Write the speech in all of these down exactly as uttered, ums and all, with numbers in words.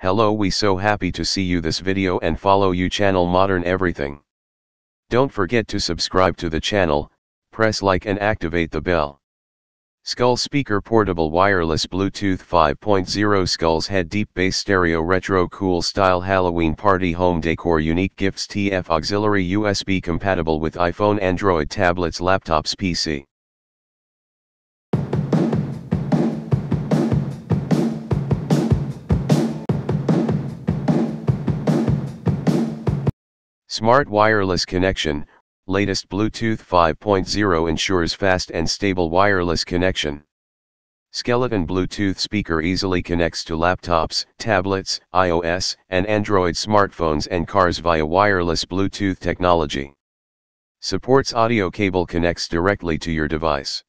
Hello, we so happy to see you this video and follow you channel Modern Everything. Don't forget to subscribe to the channel, press like and activate the bell. Skull Speaker Portable Wireless Bluetooth five point oh Skull's Head Deep Bass Stereo Retro Cool Style Halloween Party Home Decor Unique Gifts T F Auxiliary U S B Compatible with iPhone, Android Tablets, Laptops, P C. Smart wireless connection, latest Bluetooth five point oh ensures fast and stable wireless connection. Skeleton Bluetooth speaker easily connects to laptops, tablets, iOS and Android smartphones and cars via wireless Bluetooth technology. Supports audio cable connects directly to your device.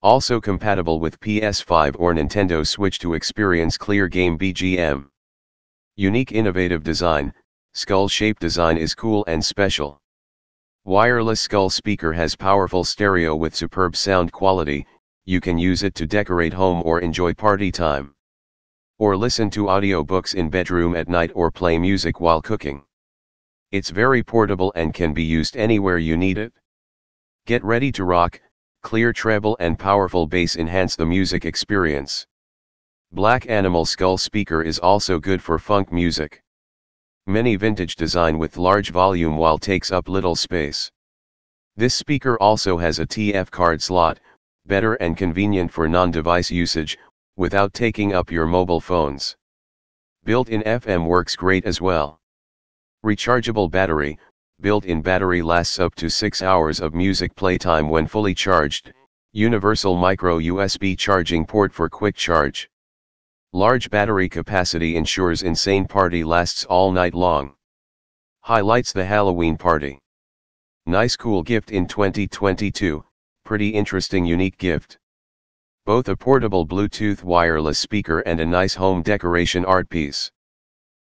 Also compatible with P S five or Nintendo Switch to experience clear game B G M. Unique innovative design. Skull shape design is cool and special. Wireless Skull Speaker has powerful stereo with superb sound quality. You can use it to decorate home or enjoy party time, or listen to audiobooks in bedroom at night, or play music while cooking. It's very portable and can be used anywhere you need it. Get ready to rock. Clear treble and powerful bass enhance the music experience. Black animal Skull Speaker is also good for funk music. Mini vintage design with large volume while takes up little space. This speaker also has a T F card slot, better and convenient for non-device usage, without taking up your mobile phones. Built-in F M works great as well. Rechargeable battery, built-in battery lasts up to six hours of music playtime when fully charged. Universal micro U S B charging port for quick charge. Large battery capacity ensures insane party lasts all night long. Highlights the Halloween party. Nice cool gift in twenty twenty-two, pretty interesting unique gift. Both a portable Bluetooth wireless speaker and a nice home decoration art piece.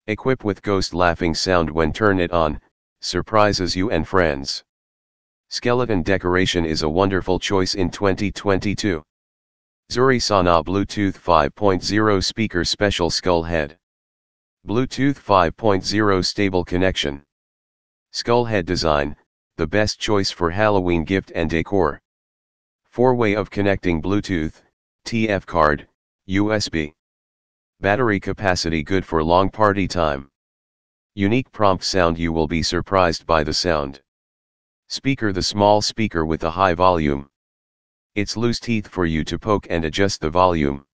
Equip with ghost laughing sound when turn it on, surprises you and friends. Skeleton decoration is a wonderful choice in twenty twenty-two. Zuri Sana Bluetooth five point oh Speaker Special Skull Head. Bluetooth five point oh Stable Connection. Skull Head design, the best choice for Halloween gift and decor. four way of connecting Bluetooth, T F card, U S B. Battery capacity good for long party time. Unique prompt sound, you will be surprised by the sound. Speaker, the small speaker with a high volume. It's loose teeth for you to poke and adjust the volume.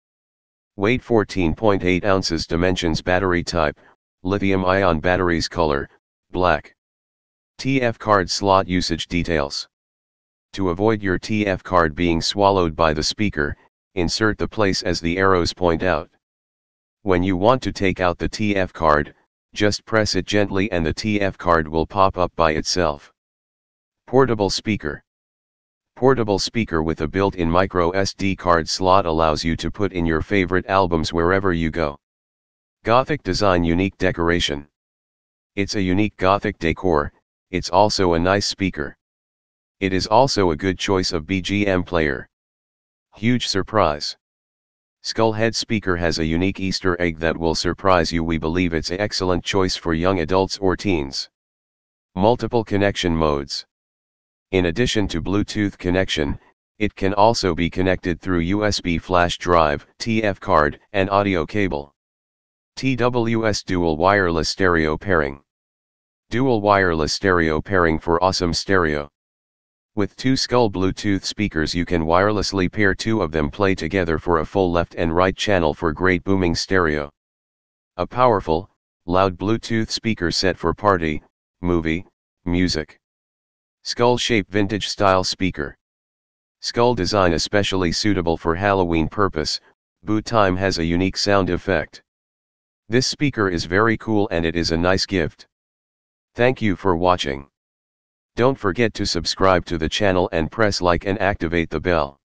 Weight fourteen point eight ounces. Dimensions: battery type, lithium-ion batteries. Color, black. T F card slot. Usage details. To avoid your T F card being swallowed by the speaker, insert the place as the arrows point out. When you want to take out the T F card, just press it gently and the T F card will pop up by itself. Portable speaker. Portable speaker with a built-in micro S D card slot allows you to put in your favorite albums wherever you go. Gothic design, unique decoration. It's a unique Gothic decor. It's also a nice speaker. It is also a good choice of B G M player. Huge surprise. Skull Head speaker has a unique Easter egg that will surprise you. We believe it's an excellent choice for young adults or teens. Multiple connection modes. In addition to Bluetooth connection, it can also be connected through U S B flash drive, T F card, and audio cable. T W S Dual Wireless Stereo Pairing. Dual wireless stereo pairing for awesome stereo. With two Skull Bluetooth speakers, you can wirelessly pair two of them, play together for a full left and right channel for great booming stereo. A powerful, loud Bluetooth speaker set for party, movie, music. Skull shape vintage style speaker. Skull design especially suitable for Halloween purpose. Boot time has a unique sound effect. This speaker is very cool and it is a nice gift. Thank you for watching. Don't forget to subscribe to the channel and press like and activate the bell.